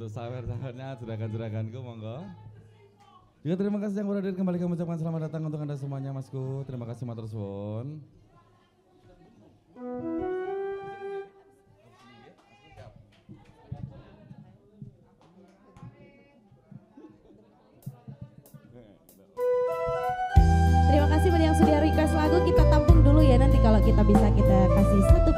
Untuk sawer-sawernya, juragan-juraganku, monggo. Juga terima kasih yang hadir kembali kami ucapkan selamat datang untuk Anda semuanya, Masku. Terima kasih matur suwun. Terima kasih buat yang sudah request lagu, kita tampung dulu ya, nanti kalau kita bisa kita kasih satu